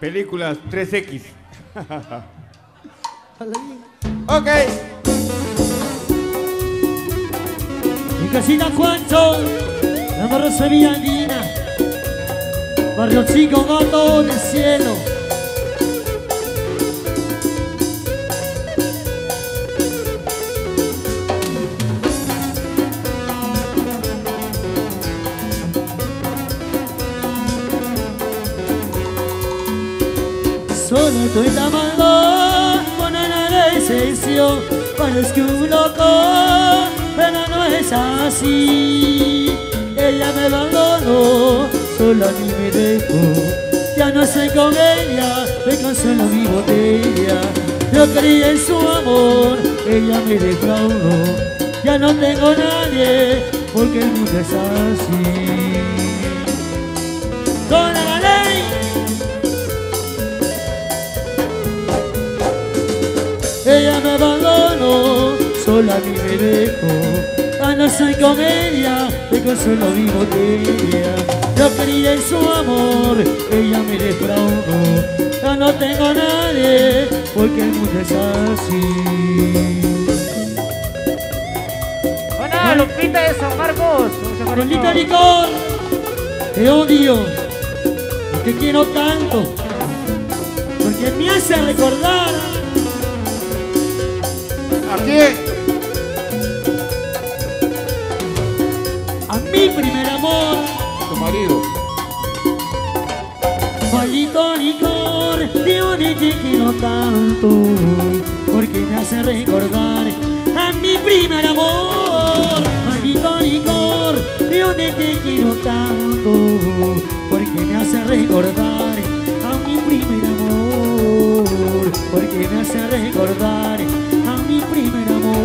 Películas 3X. Ok. Mi casita Cuanto, la Barrosería Andina, Barrio Chico, Gato del Cielo. Solo estoy tomando una decisión, parezco un loco, pero no es así. Ella me abandonó, sola ni me dejó, ya no estoy con ella, me consuelo mi botella. Yo creía en su amor, ella me defraudó, ya no tengo nadie, porque el mundo es así. Con la ley. Ella me abandonó, sola a mí me dejó, ya no soy con ella, me consuelo mi botella. Yo quería en su amor, ella me defraudó, ya no tengo a nadie, porque el mundo es así. Hola, Lupita de San Marcos. Lupita Licor, te odio, te quiero tanto, porque me hace recordar. Aquí. A mi primer amor, tu marido. Maldito licor, digo ni te quiero tanto, porque me hace recordar a mi primer amor. Maldito licor, digo ni te quiero tanto, porque me hace recordar a mi primer amor, porque me hace recordar mi primer amor.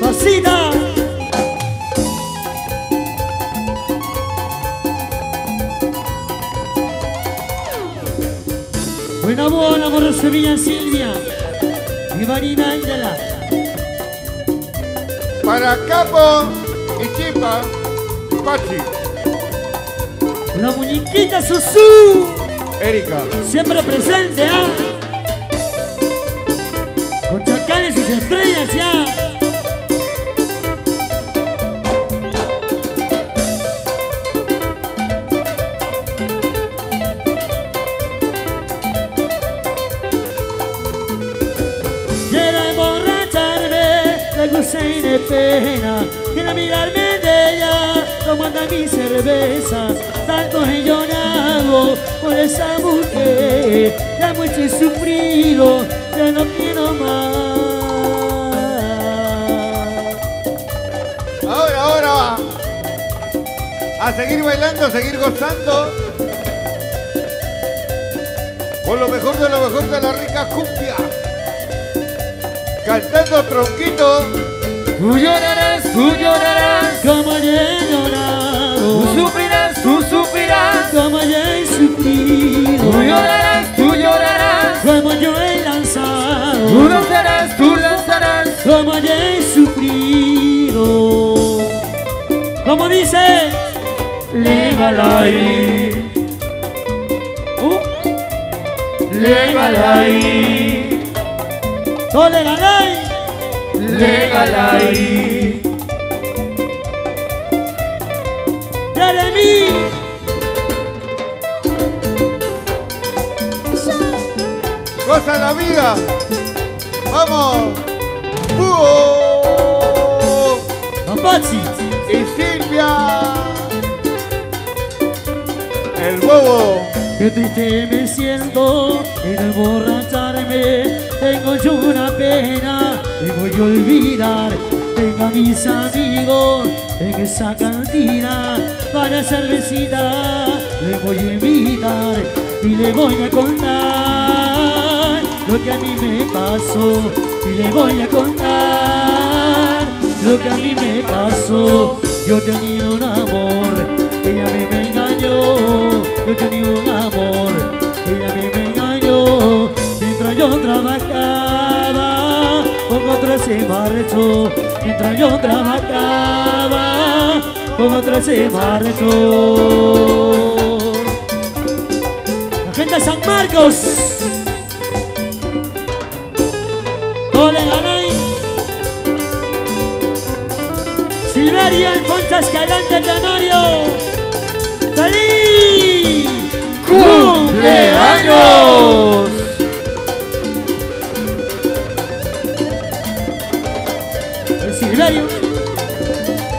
Pasita. Buena bola, amor Sevilla Silvia y Marina Ángela. Para Capo y Chipa Pachi. La muñequita Susú, Erika, siempre presente, ¿ah? Con Chacales y sus estrellas, ¿ah? Quiero emborracharme de gusto y de pena, quiero mirarme de ella tomando mis cervezas. Tanto he llorado por esa mujer, ya mucho he sufrido, ya no quiero más. Ahora, ahora, a seguir bailando, a seguir gozando con lo mejor de la rica cumbia, cantando Tronquito. Tú llorarás, como yo he llorado. Tú sufrirás, como yo he sufrido. Tú llorarás, como yo he lanzado. Tú lanzarás, como yo he sufrido. Como dice, legalai. Goza la vida. Vamos. ¡Búho! Apache y Silvia. El bobo. Qué triste me siento en emborracharme. Tengo yo una pena, me voy a olvidar. Tengo a mis amigos en esa cantina, para cervecita le voy a invitar y le voy a contar lo que a mí me pasó, y le voy a contar lo que a mí me pasó. Yo tenía un amor, ella a mí me engañó. Yo tenía un amor, ella a mí me engañó. Mientras yo trabajaba con otras se marchó, mientras yo trabajaba, con otra se marchó. La gente de San Marcos, no le ganáis. Silveria, Alfonso Escalante, Canario, ¡feliz cumpleaños! El Silverio,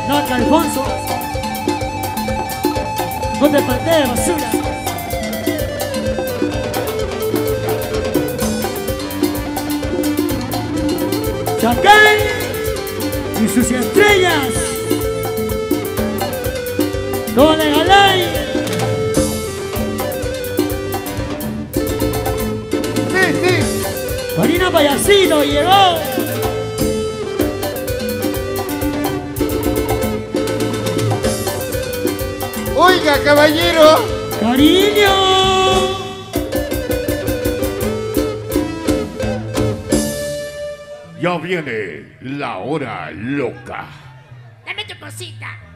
Naca Alfonso, no te patees basura. Chacal y sus estrellas, no le ganáis. Marina Payasito llegó. Oiga, caballero. Cariño. Ya viene la hora loca. Dame tu cosita.